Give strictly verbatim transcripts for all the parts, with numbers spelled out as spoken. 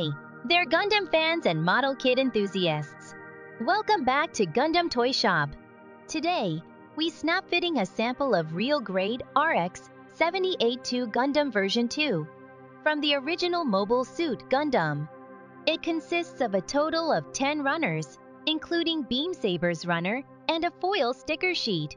Hi, they're Gundam fans and model kit enthusiasts. Welcome back to Gundam Toy Shop. Today, we snap fitting a sample of Real Grade R X seventy-eight two Gundam version two from the original mobile suit Gundam. It consists of a total of ten runners, including Beam Saber's runner and a foil sticker sheet.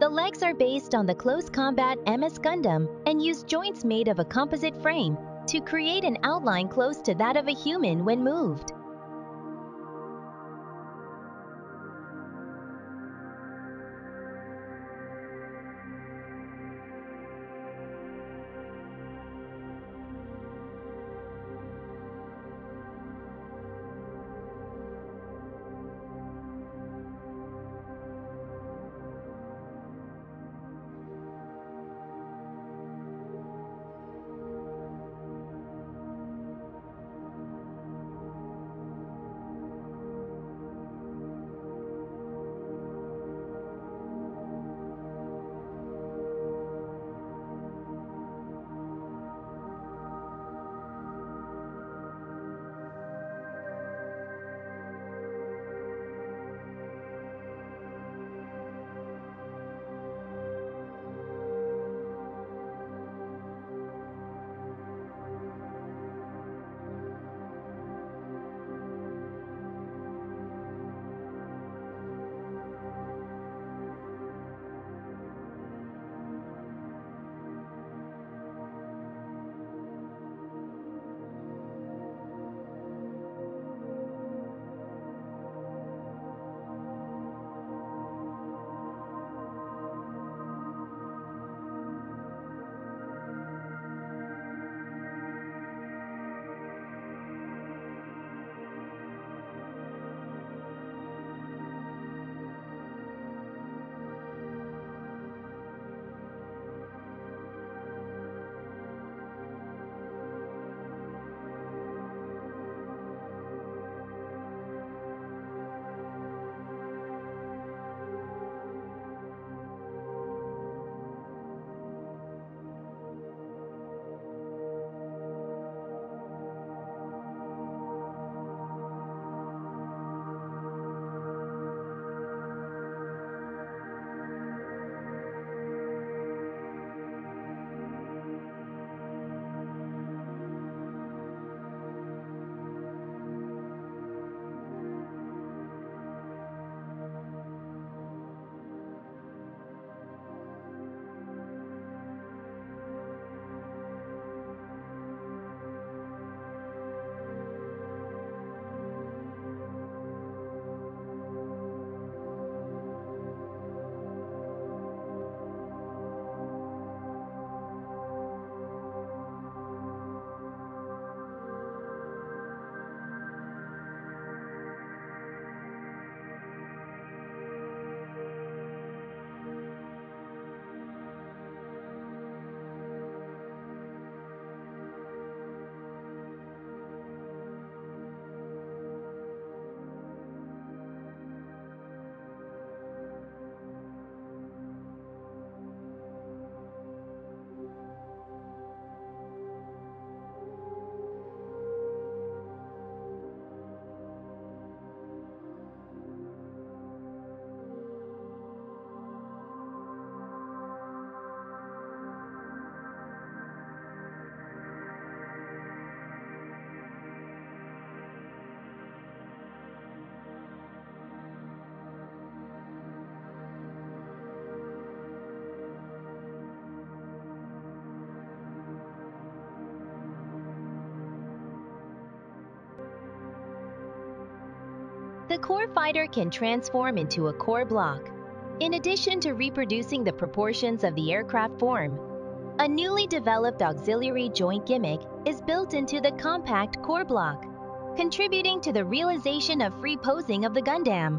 The legs are based on the Close Combat M S Gundam and use joints made of a composite frame to create an outline close to that of a human when moved. The core fighter can transform into a core block. In addition to reproducing the proportions of the aircraft form, a newly developed auxiliary joint gimmick is built into the compact core block, contributing to the realization of free posing of the Gundam.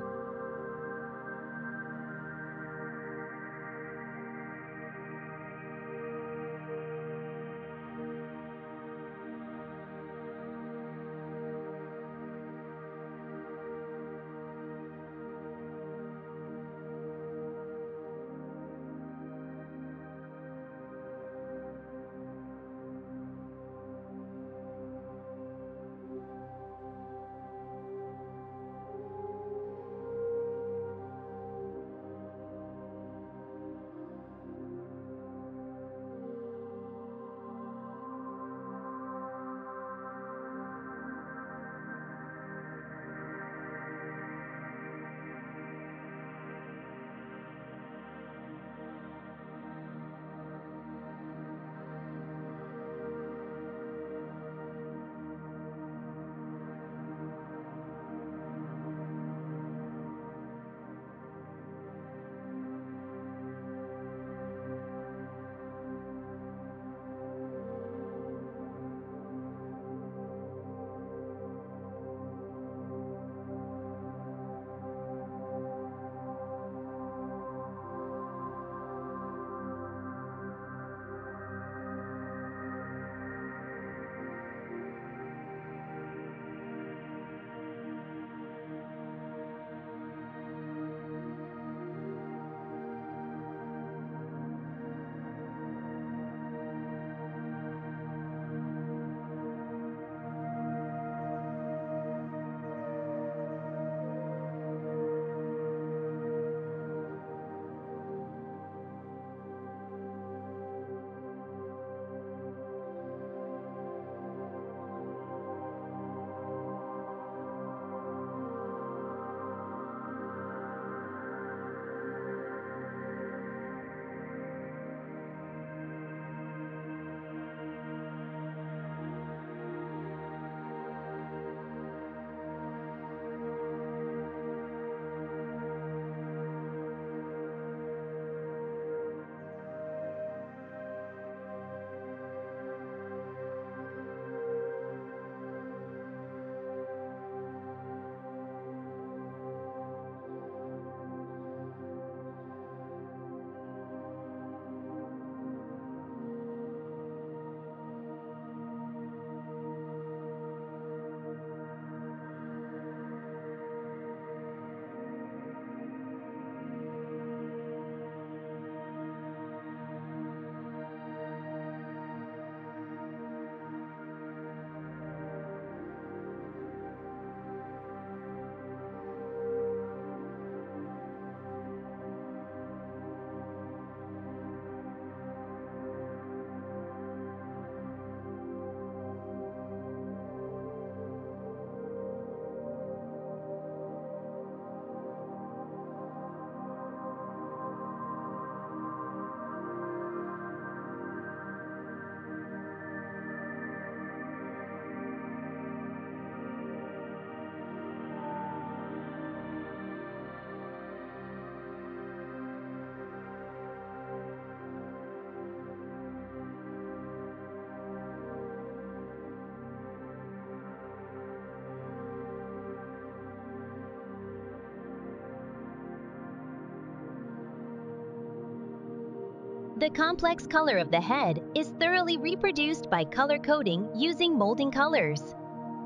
The complex color of the head is thoroughly reproduced by color coding using molding colors.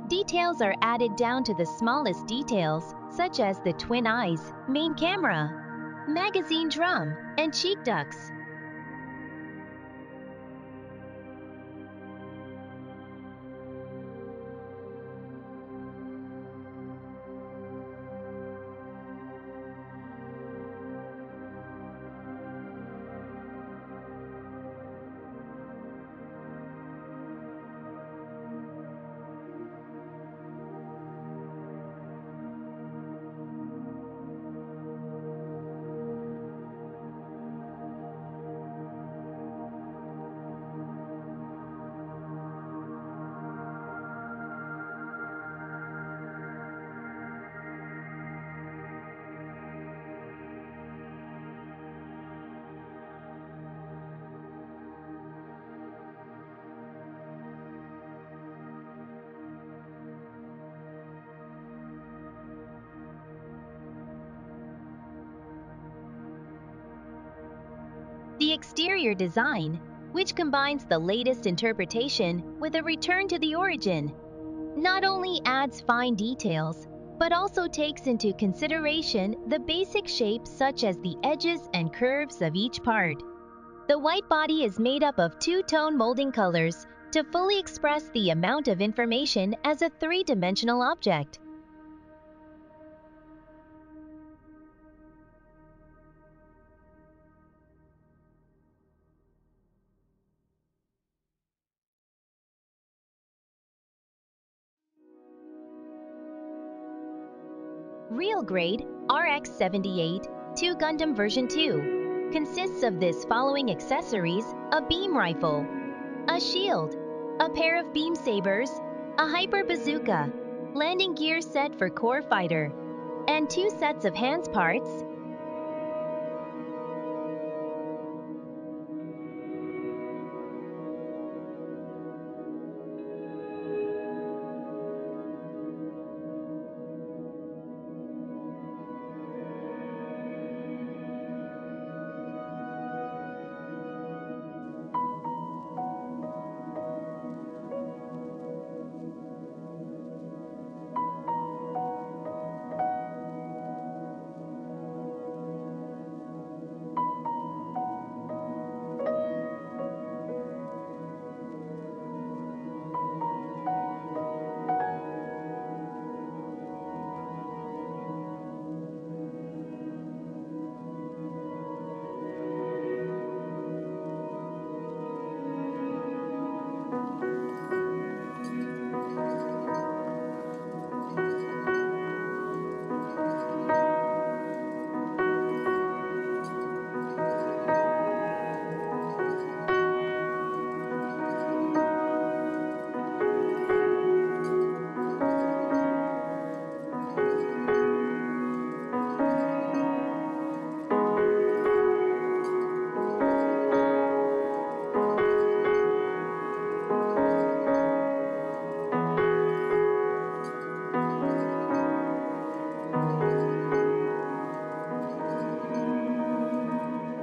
Details are added down to the smallest details, such as the twin eyes, main camera, magazine drum, and cheek ducts. exterior design, which combines the latest interpretation with a return to the origin. Not only adds fine details, but also takes into consideration the basic shapes such as the edges and curves of each part. The white body is made up of two-tone molding colors to fully express the amount of information as a three-dimensional object. Real Grade R X seventy-eight two Gundam version two consists of this following accessories: a beam rifle, a shield, a pair of beam sabers, a hyper bazooka, landing gear set for core fighter, and two sets of hands parts.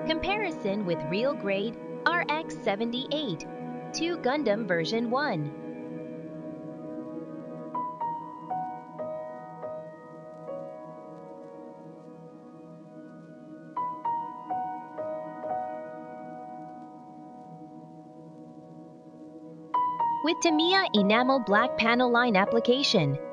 Comparison with Real Grade R X seventy-eight two Gundam version one. With Tamiya enamel black panel line application,